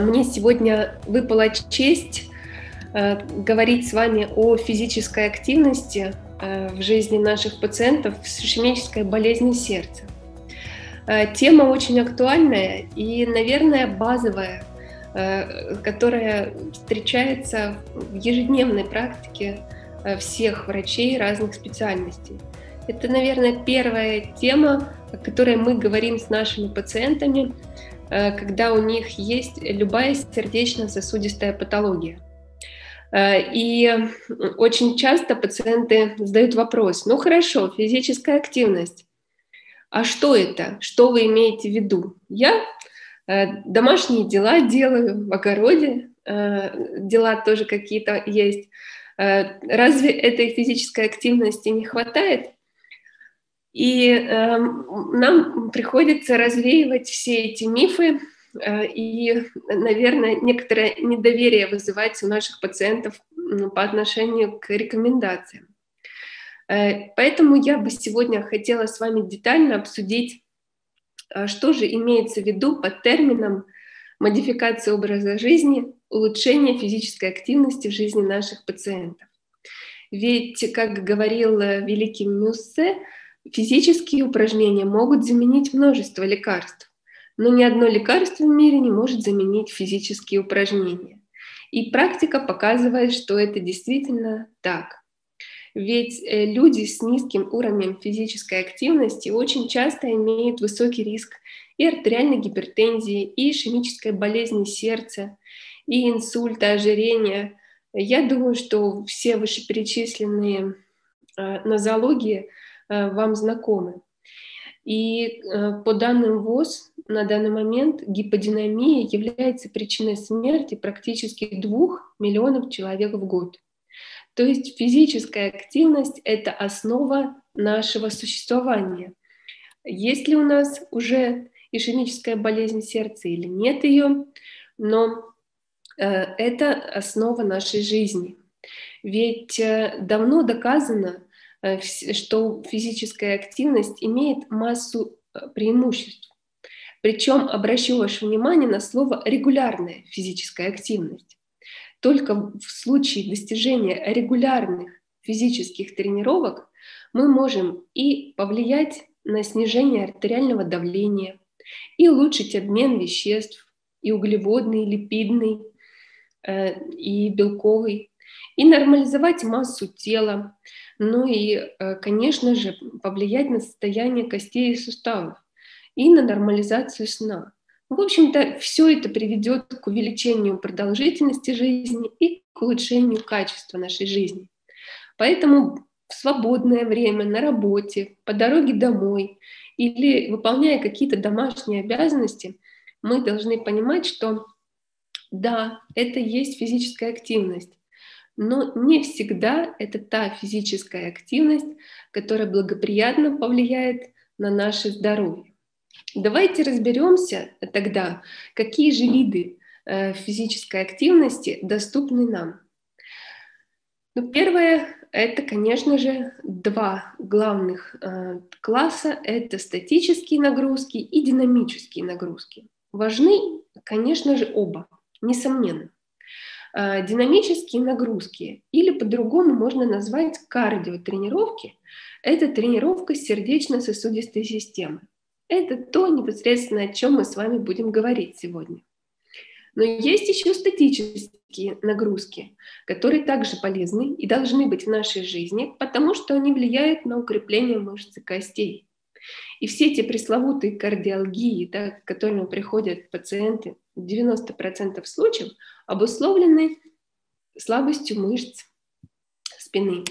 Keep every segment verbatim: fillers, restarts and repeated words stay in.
Мне сегодня выпала честь говорить с вами о физической активности в жизни наших пациентов с ишемической болезнью сердца. Тема очень актуальная и, наверное, базовая, которая встречается в ежедневной практике всех врачей разных специальностей. Это, наверное, первая тема, о которой мы говорим с нашими пациентами, когда у них есть любая сердечно-сосудистая патология. И очень часто пациенты задают вопрос: ну хорошо, физическая активность, а что это? Что вы имеете в виду? Я домашние дела делаю в огороде, дела тоже какие-то есть. Разве этой физической активности не хватает? И э, нам приходится развеивать все эти мифы э, и, наверное, некоторое недоверие вызывать у наших пациентов э, по отношению к рекомендациям. Э, поэтому я бы сегодня хотела с вами детально обсудить, э, что же имеется в виду под термином модификация образа жизни, улучшение физической активности в жизни наших пациентов. Ведь, как говорил великий Мюссе, физические упражнения могут заменить множество лекарств, но ни одно лекарство в мире не может заменить физические упражнения. И практика показывает, что это действительно так. Ведь люди с низким уровнем физической активности очень часто имеют высокий риск и артериальной гипертензии, и ишемической болезни сердца, и инсульта, ожирения. Я думаю, что все вышеперечисленные нозологии вам знакомы. И по данным ВОЗ, на данный момент гиподинамия является причиной смерти практически двух миллионов человек в год. То есть физическая активность – это основа нашего существования. Есть ли у нас уже ишемическая болезнь сердца или нет ее, но это основа нашей жизни. Ведь давно доказано, что физическая активность имеет массу преимуществ. Причем обращу ваше внимание на слово «регулярная физическая активность». Только в случае достижения регулярных физических тренировок мы можем и повлиять на снижение артериального давления, и улучшить обмен веществ, и углеводный, и липидный, и белковый, и нормализовать массу тела, ну и, конечно же, повлиять на состояние костей и суставов, и на нормализацию сна. В общем-то, все это приведет к увеличению продолжительности жизни и к улучшению качества нашей жизни. Поэтому в свободное время, на работе, по дороге домой или выполняя какие-то домашние обязанности, мы должны понимать, что да, это есть физическая активность, но не всегда это та физическая активность, которая благоприятно повлияет на наше здоровье. Давайте разберемся тогда, какие же виды физической активности доступны нам. Ну, первое, это, конечно же, два главных класса, это статические нагрузки и динамические нагрузки. Важны, конечно же, оба, несомненно. Динамические нагрузки, или по-другому можно назвать кардиотренировки, это тренировка сердечно-сосудистой системы. Это то непосредственно, о чем мы с вами будем говорить сегодня. Но есть еще статические нагрузки, которые также полезны и должны быть в нашей жизни, потому что они влияют на укрепление мышц и костей. И все эти пресловутые кардиалгии, да, к которым приходят пациенты, в девяноста процентах случаев обусловлены слабостью мышц спины.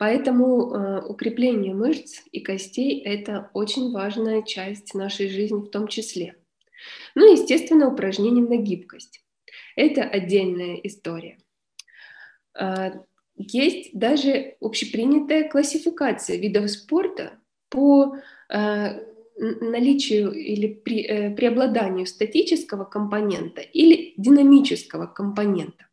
Поэтому э, укрепление мышц и костей – это очень важная часть нашей жизни в том числе. Ну и, естественно, упражнения на гибкость. Это отдельная история. Э, есть даже общепринятая классификация видов спорта по э, наличию или при, э, преобладанию статического компонента или динамического компонента.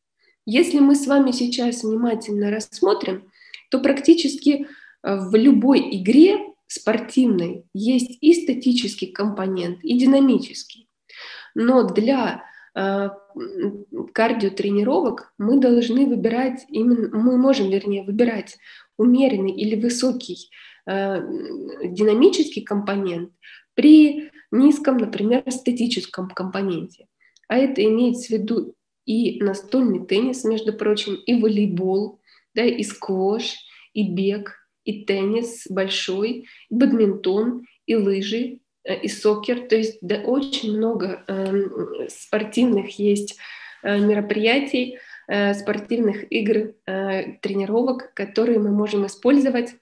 Если мы с вами сейчас внимательно рассмотрим, то практически в любой игре спортивной есть и статический компонент, и динамический. Но для кардиотренировок мы должны выбирать, именно, мы можем, вернее, выбирать умеренный или высокий э, динамический компонент при низком, например, статическом компоненте. А это имеет в виду и настольный теннис, между прочим, и волейбол, да, и сквош, и бег, и теннис большой, и бадминтон, и лыжи, и сокер, то есть да, очень много э, спортивных есть э, мероприятий, э, спортивных игр, э, тренировок, которые мы можем использовать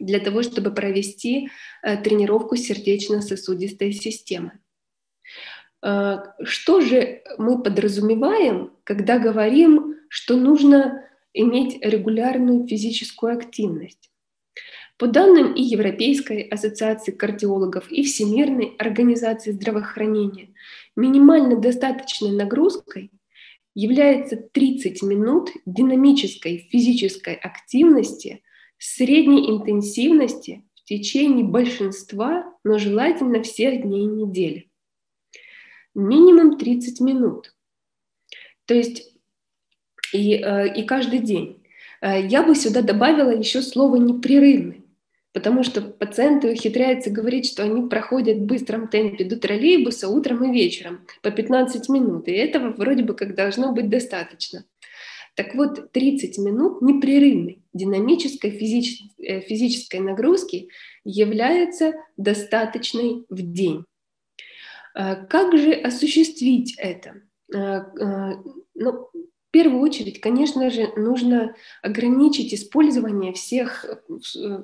для того, чтобы провести э, тренировку сердечно-сосудистой системы. Э, что же мы подразумеваем, когда говорим, что нужно иметь регулярную физическую активность? По данным и Европейской ассоциации кардиологов, и Всемирной организации здравоохранения, минимально достаточной нагрузкой является тридцать минут динамической физической активности средней интенсивности в течение большинства, но желательно всех дней недели. Минимум тридцать минут. То есть и, и каждый день. Я бы сюда добавила еще слово «непрерывный», потому что пациенты ухитряются говорить, что они проходят в быстром темпе до троллейбуса утром и вечером по пятнадцать минут, и этого вроде бы как должно быть достаточно. Так вот, тридцать минут непрерывной динамической физич... физической нагрузки является достаточной в день. Как же осуществить это? Ну, в первую очередь, конечно же, нужно ограничить использование всех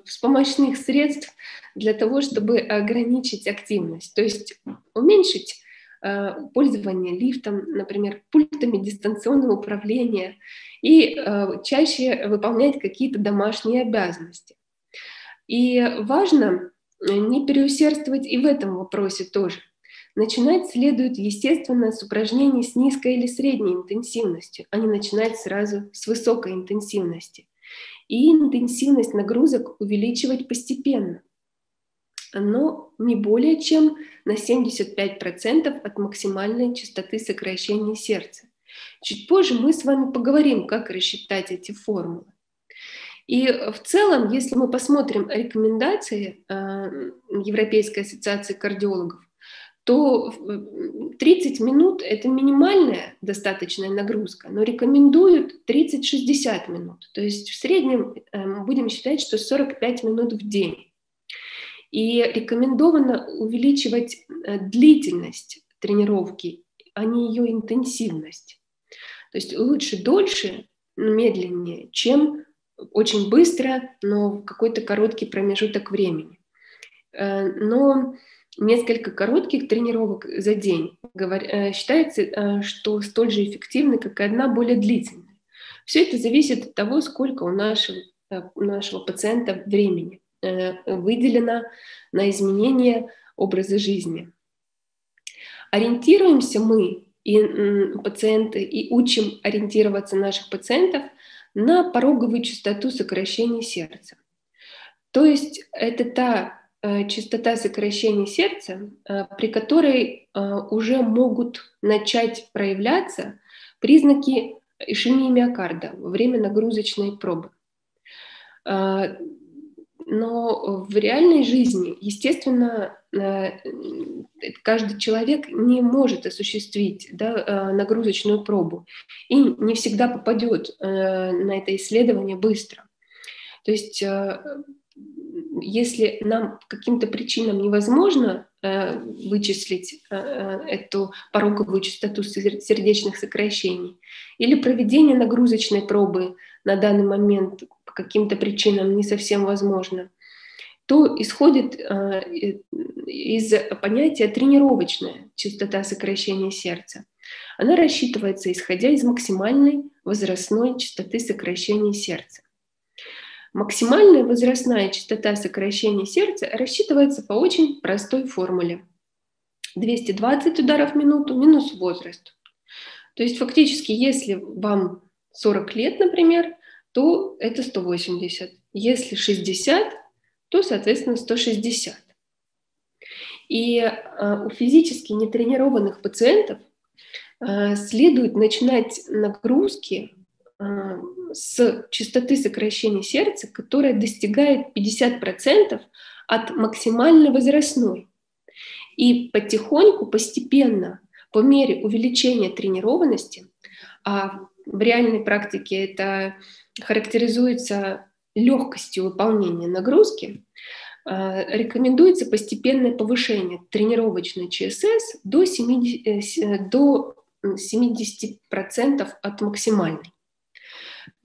вспомощных средств для того, чтобы ограничить активность, то есть уменьшить э, пользование лифтом, например, пультами дистанционного управления и э, чаще выполнять какие-то домашние обязанности. И важно не переусердствовать и в этом вопросе тоже. Начинать следует, естественно, с упражнений с низкой или средней интенсивностью, а не начинать сразу с высокой интенсивности. И интенсивность нагрузок увеличивать постепенно, но не более чем на семьдесят пять процентов от максимальной частоты сокращения сердца. Чуть позже мы с вами поговорим, как рассчитать эти формулы. И в целом, если мы посмотрим рекомендации Европейской ассоциации кардиологов, то тридцать минут – это минимальная достаточная нагрузка, но рекомендуют тридцать-шестьдесят минут. То есть в среднем мы будем считать, что сорок пять минут в день. И рекомендовано увеличивать длительность тренировки, а не ее интенсивность. То есть лучше дольше, медленнее, чем очень быстро, но в какой-то короткий промежуток времени. Но несколько коротких тренировок за день считается, что столь же эффективны, как и одна более длительная. Все это зависит от того, сколько у нашего, у нашего пациента времени выделено на изменение образа жизни. Ориентируемся мы, и пациенты, и учим ориентироваться наших пациентов на пороговую частоту сокращения сердца. То есть это та частота сокращения сердца, при которой уже могут начать проявляться признаки ишемии миокарда во время нагрузочной пробы. Но в реальной жизни, естественно, каждый человек не может осуществить, да, нагрузочную пробу и не всегда попадет на это исследование быстро. То есть если нам по каким-то причинам невозможно э, вычислить э, эту пороговую частоту сердечных сокращений, или проведение нагрузочной пробы на данный момент по каким-то причинам не совсем возможно, то исходит э, из понятия тренировочная частота сокращения сердца. Она рассчитывается, исходя из максимальной возрастной частоты сокращения сердца. Максимальная возрастная частота сокращения сердца рассчитывается по очень простой формуле. двести двадцать ударов в минуту минус возраст. То есть фактически, если вам сорок лет, например, то это сто восемьдесят. Если шестьдесят, то, соответственно, сто шестьдесят. И у физически нетренированных пациентов следует начинать нагрузки с частоты сокращения сердца, которая достигает пятьдесят процентов от максимально возрастной. И потихоньку, постепенно, по мере увеличения тренированности, а в реальной практике это характеризуется легкостью выполнения нагрузки, рекомендуется постепенное повышение тренировочной ЧСС до семидесяти процентов от максимальной.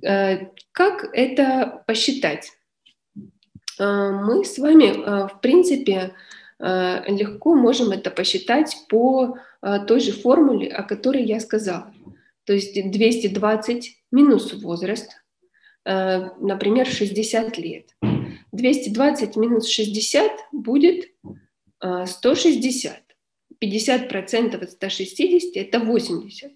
Как это посчитать? Мы с вами, в принципе, легко можем это посчитать по той же формуле, о которой я сказала. То есть двести двадцать минус возраст, например, шестьдесят лет. двести двадцать минус шестьдесят будет сто шестьдесят. пятьдесят процентов от сто шестьдесят – это восемьдесят.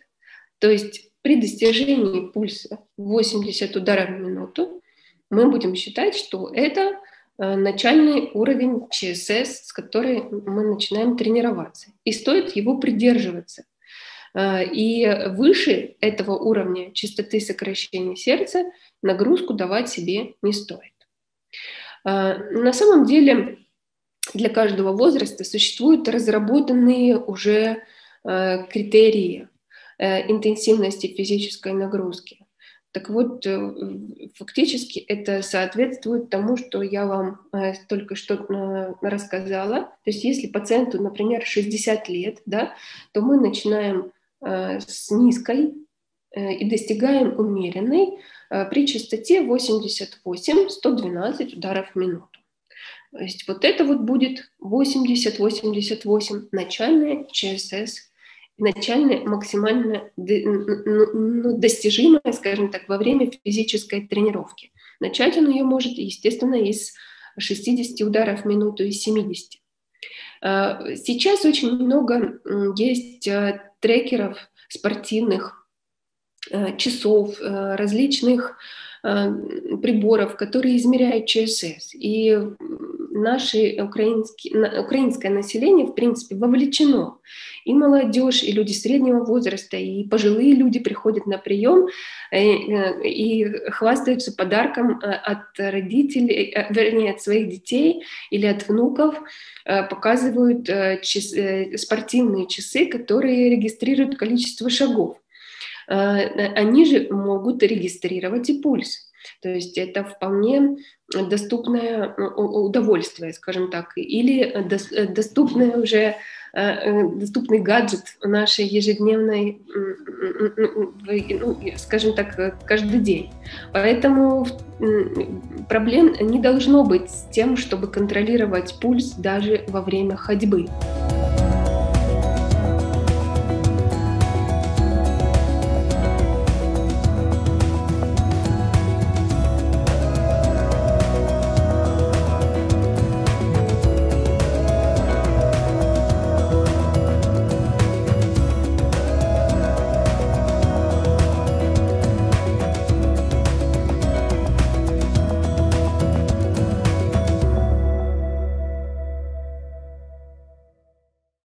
То есть при достижении пульса восемьдесят ударов в минуту мы будем считать, что это начальный уровень ЧСС, с которой мы начинаем тренироваться. И стоит его придерживаться. И выше этого уровня частоты сокращения сердца нагрузку давать себе не стоит. На самом деле для каждого возраста существуют разработанные уже критерии интенсивности физической нагрузки. Так вот, фактически это соответствует тому, что я вам только что рассказала. То есть если пациенту, например, шестьдесят лет, да, то мы начинаем с низкой и достигаем умеренной при частоте восемьдесят восемь — сто двенадцать ударов в минуту. То есть вот это вот будет восемьдесят — восемьдесят восемь начальная ЧСС, начальное максимально достижимое, скажем так, во время физической тренировки. Начать он ее может, естественно, из шестидесяти ударов в минуту, из семидесяти. Сейчас очень много есть трекеров спортивных, часов, различных приборов, которые измеряют ЧСС. И наше украинское население, в принципе, вовлечено. И молодежь, и люди среднего возраста, и пожилые люди приходят на прием и, и хвастаются подарком от родителей, вернее, от своих детей или от внуков, показывают часы, спортивные часы, которые регистрируют количество шагов. Они же могут регистрировать и пульс. То есть это вполне доступное удовольствие, скажем так, или доступное уже, доступный гаджет нашей ежедневной, ну, скажем так, каждый день. Поэтому проблем не должно быть с тем, чтобы контролировать пульс даже во время ходьбы.